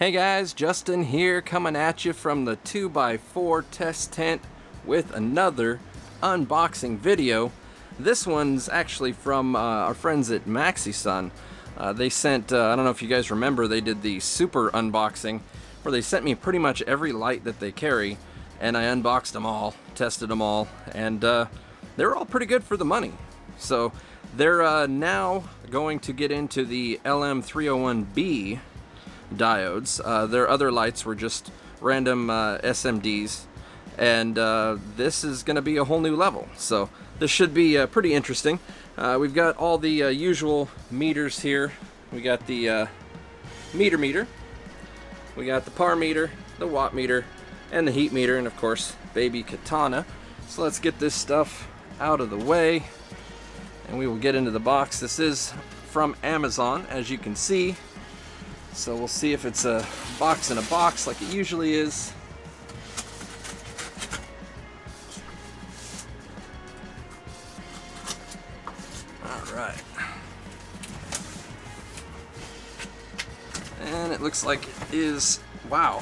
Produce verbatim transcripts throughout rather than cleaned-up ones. Hey guys, Justin here coming at you from the two by four test tent with another unboxing video. This one's actually from uh, our friends at Maxsisun. Uh, they sent, uh, I don't know if you guys remember, they did the super unboxing where they sent me pretty much every light that they carry, and I unboxed them all, tested them all, and uh, they were all pretty good for the money. So they're uh, now going to get into the L M three oh one B diodes. Uh, their other lights were just random uh, S M Ds, and uh, this is going to be a whole new level, so this should be uh, pretty interesting. Uh, we've got all the uh, usual meters here. We got the uh, meter meter, we got the par meter, the watt meter, and the heat meter, and of course baby Katana. So let's get this stuff out of the way and we will get into the box. This is from Amazon, as you can see. So we'll see if it's a box in a box like it usually is. All right. And it looks like it is, wow.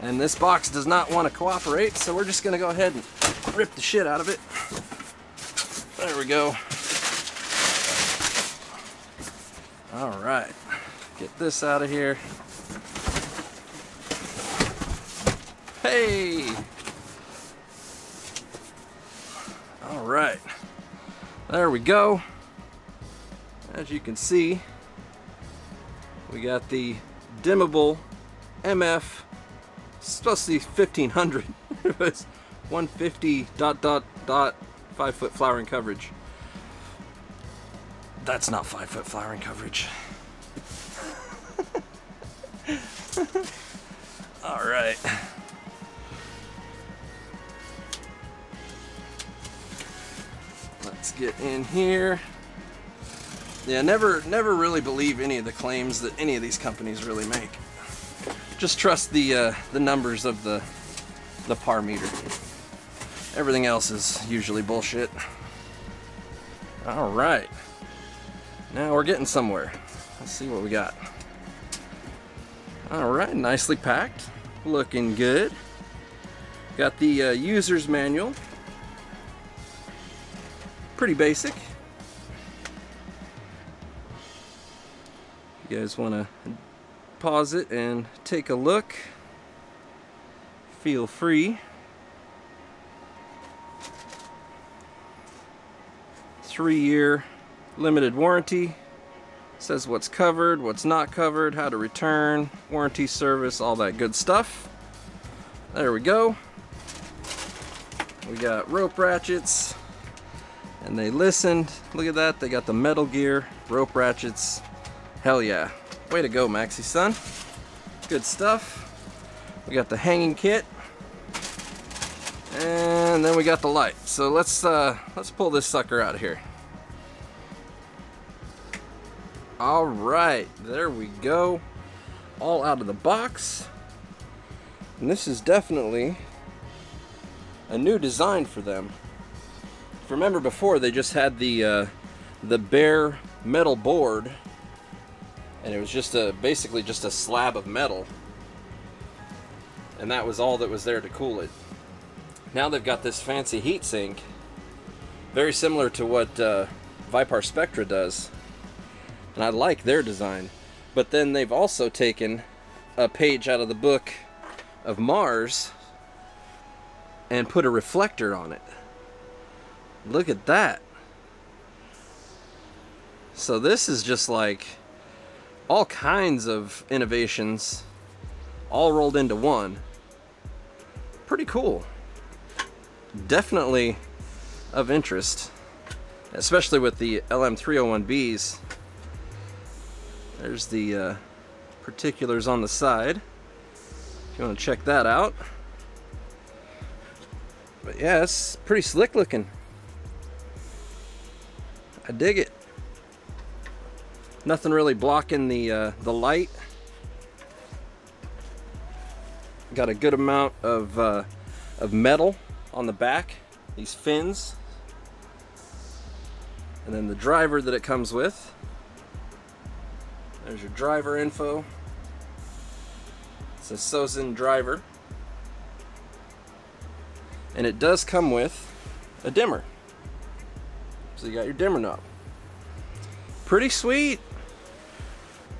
And this box does not want to cooperate, so we're just going to go ahead and rip the shit out of it. There we go. All right, get this out of here. Hey! All right, there we go. As you can see, we got the dimmable M F, it's supposed to be fifteen hundred. It was one fifty dot dot dot five foot flowering coverage. That's not five foot flowering coverage. All right. Let's get in here. Yeah, never, never really believe any of the claims that any of these companies really make. Just trust the uh, the numbers of the the par meter. Everything else is usually bullshit. All right. Now we're getting somewhere. Let's see what we got. All right, nicely packed, looking good. Got the uh, user's manual. Pretty basic. You guys want to pause it and take a look, feel free. Three year limited warranty. Says what's covered, what's not covered, how to return, warranty service, all that good stuff. There we go. We got rope ratchets, and they listened. Look at that, they got the Metal Gear rope ratchets. Hell yeah. Way to go, Maxsisun. Good stuff. We got the hanging kit, and then we got the light. So let's uh, let's pull this sucker out of here. All right, there we go, all out of the box. And this is definitely a new design for them. If you remember before, they just had the uh, the bare metal board, and it was just a basically just a slab of metal, and that was all that was there to cool it. Now they've got this fancy heat sink, very similar to what uh, ViparSpectra does. And I like their design, but then they've also taken a page out of the book of Mars and put a reflector on it. Look at that. So this is just like all kinds of innovations all rolled into one. Pretty cool. Definitely of interest, especially with the L M three oh one B's. There's the uh, particulars on the side, if you want to check that out. But yeah, it's pretty slick looking. I dig it. Nothing really blocking the, uh, the light. Got a good amount of, uh, of metal on the back, these fins, and then the driver that it comes with. There's your driver info. It's a Sosen driver. And it does come with a dimmer. So you got your dimmer knob. Pretty sweet.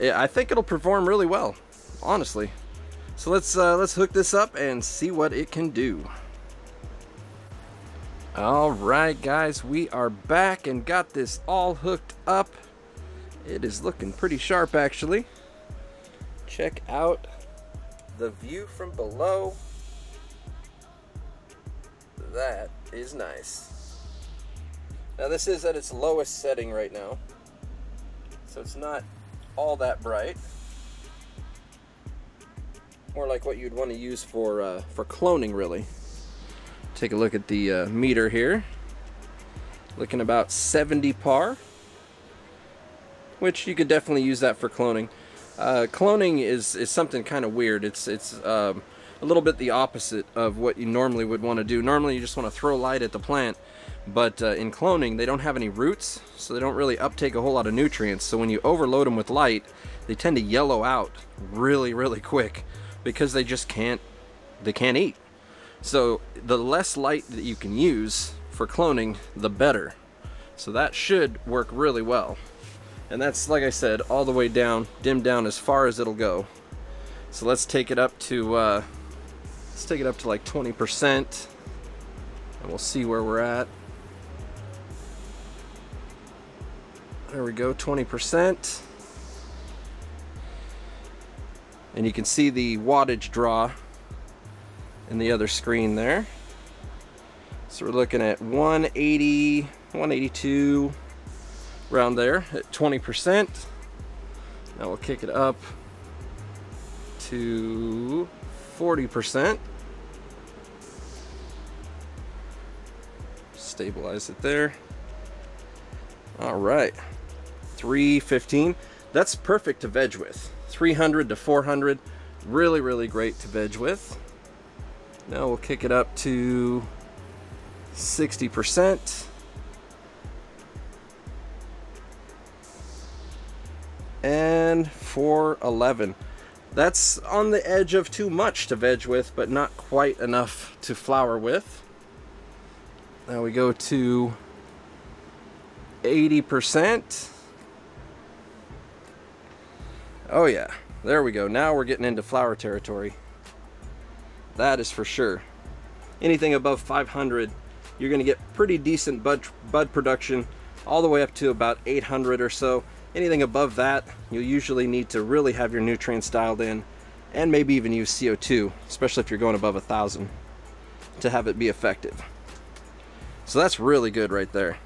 Yeah, I think it'll perform really well, honestly. So let's uh, let's hook this up and see what it can do. All right, guys, we are back and got this all hooked up. It is looking pretty sharp, actually. Check out the view from below. That is nice. Now this is at its lowest setting right now, so it's not all that bright. More like what you'd want to use for uh, for cloning, really. Take a look at the uh, meter here. Looking about seventy par, which you could definitely use that for cloning. Uh, cloning is is something kind of weird. It's it's. Um, a little bit the opposite of what you normally would want to do. Normally you just want to throw light at the plant, but uh, in cloning they don't have any roots, so they don't really uptake a whole lot of nutrients. So when you overload them with light, they tend to yellow out really, really quick because they just can't, they can't eat. So the less light that you can use for cloning, the better. So that should work really well. And that's, like I said, all the way down, dimmed down as far as it'll go. So let's take it up to, uh, let's take it up to like twenty percent and we'll see where we're at. There we go, twenty percent. And you can see the wattage draw in the other screen there. So we're looking at one eighty, one eighty-two, around there at twenty percent. Now we'll kick it up to forty percent. Stabilize it there. All right, three fifteen. That's perfect to veg with. three hundred to four hundred, really, really great to veg with. Now we'll kick it up to sixty percent. And four eleven. That's on the edge of too much to veg with, but not quite enough to flower with. Now we go to eighty percent. Oh yeah, there we go. Now we're getting into flower territory. That is for sure. Anything above five hundred, you're gonna get pretty decent bud, bud production, all the way up to about eight hundred or so. Anything above that, you'll usually need to really have your nutrients dialed in and maybe even use C O two, especially if you're going above a thousand, to have it be effective. So that's really good right there.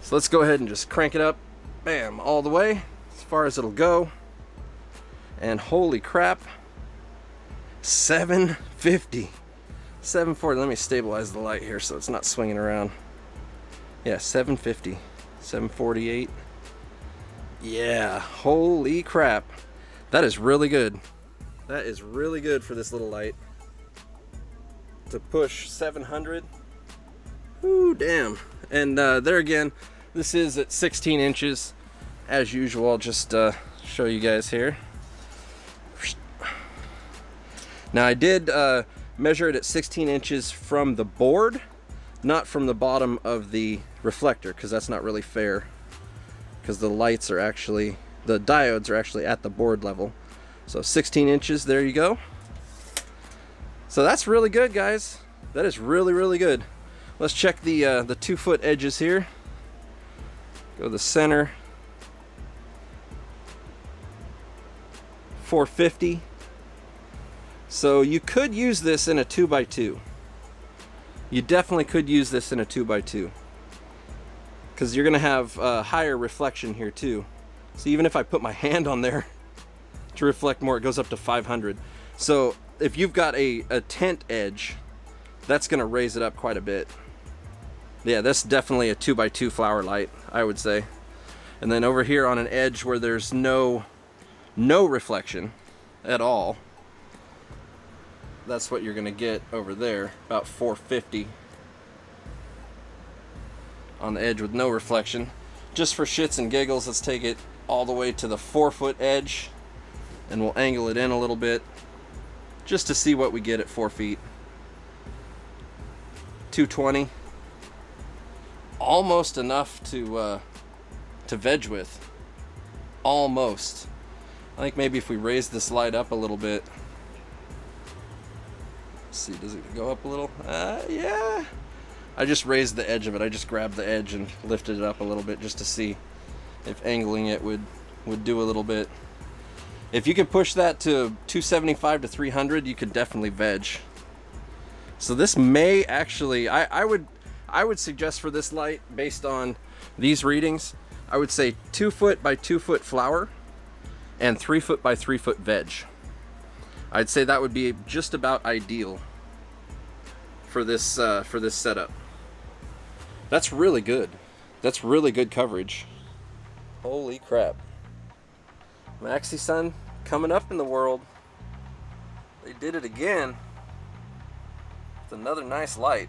So let's go ahead and just crank it up, bam, all the way, as far as it'll go. And holy crap, seven fifty, seven forty, let me stabilize the light here so it's not swinging around. Yeah, seven fifty, seven forty-eight. Yeah, holy crap. That is really good. That is really good for this little light. To push seven hundred. Ooh, damn. And uh, there again, this is at sixteen inches. As usual, I'll just uh, show you guys here. Now I did uh, measure it at sixteen inches from the board, not from the bottom of the reflector, because that's not really fair. Because the lights are actually, the diodes are actually at the board level. So sixteen inches, there you go. So that's really good, guys. That is really, really good. Let's check the, uh, the two foot edges here. Go to the center. four fifty. So you could use this in a two by two. You definitely could use this in a two by two. Because you're gonna have uh, higher reflection here too. So even if I put my hand on there to reflect more, it goes up to five hundred. So if you've got a, a tent edge, that's gonna raise it up quite a bit. Yeah, that's definitely a two by two flower light, I would say. And then over here on an edge where there's no, no reflection at all, that's what you're gonna get over there, about four fifty. On the edge with no reflection. Just for shits and giggles, let's take it all the way to the four foot edge, and we'll angle it in a little bit just to see what we get at four feet. two twenty, almost enough to uh, to veg with. Almost. I think maybe if we raise this light up a little bit. Let's see, does it go up a little? Uh, yeah. I just raised the edge of it. I just grabbed the edge and lifted it up a little bit just to see if angling it would would do a little bit. If you could push that to two seventy-five to three hundred, you could definitely veg. So this may actually, I, I would I would suggest for this light, based on these readings, I would say two foot by two foot flower and three foot by three foot veg. I'd say that would be just about ideal for this uh, for this setup. That's really good. That's really good coverage. Holy crap. Maxsisun coming up in the world. They did it again. It's another nice light.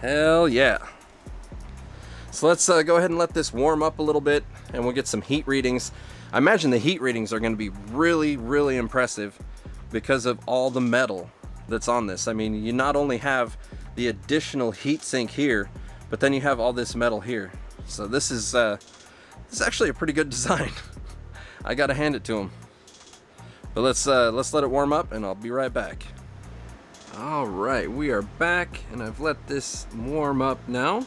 Hell yeah. So let's uh, go ahead and let this warm up a little bit and we'll get some heat readings. I imagine the heat readings are going to be really, really impressive because of all the metal that's on this. I mean, you not only have the additional heat sink here, but then you have all this metal here. So this is, uh, this is actually a pretty good design. I gotta hand it to them. But let's, uh, let's let it warm up and I'll be right back. All right, we are back and I've let this warm up now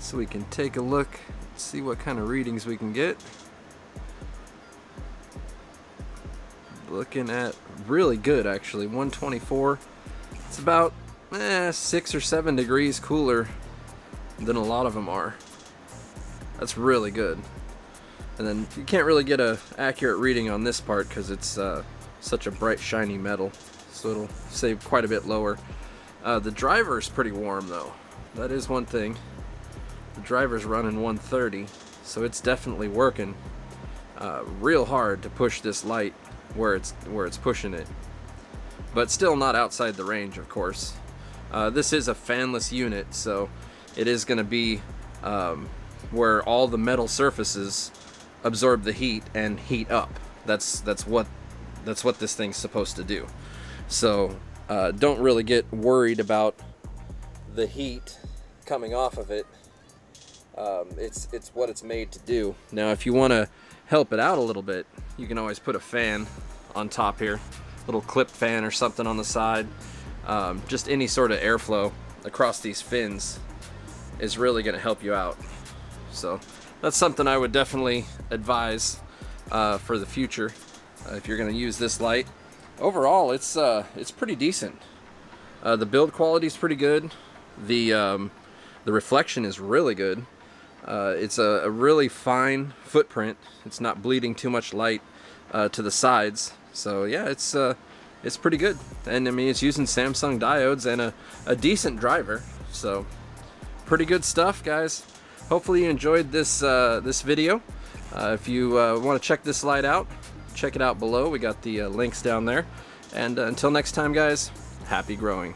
so we can take a look, see what kind of readings we can get. Looking at really good, actually. One twenty-four. It's about eh, six or seven degrees cooler than a lot of them are. That's really good. And then you can't really get a accurate reading on this part because it's uh, such a bright shiny metal, so it'll stay quite a bit lower. Uh, the driver's pretty warm though. That is one thing. The driver's running one thirty, so it's definitely working uh, real hard to push this light where it's where it's pushing it, but still not outside the range, of course. Uh, this is a fanless unit, so it is going to be um, where all the metal surfaces absorb the heat and heat up. That's that's what that's what this thing's supposed to do. So uh, don't really get worried about the heat coming off of it. Um, it's it's what it's made to do. Now, if you want to help it out a little bit, you can always put a fan on top here, a little clip fan or something on the side. Um, just any sort of airflow across these fins is really going to help you out. So that's something I would definitely advise uh, for the future uh, if you're going to use this light. Overall, it's uh, it's pretty decent. Uh, the build quality is pretty good. The um, the reflection is really good. Uh, it's a, a really fine footprint. It's not bleeding too much light uh, to the sides. So yeah, it's uh, it's pretty good. And I mean, it's using Samsung diodes and a, a decent driver. So pretty good stuff, guys. Hopefully you enjoyed this uh, this video. Uh, if you uh, want to check this light out, check it out below. We got the uh, links down there. And uh, until next time, guys, happy growing.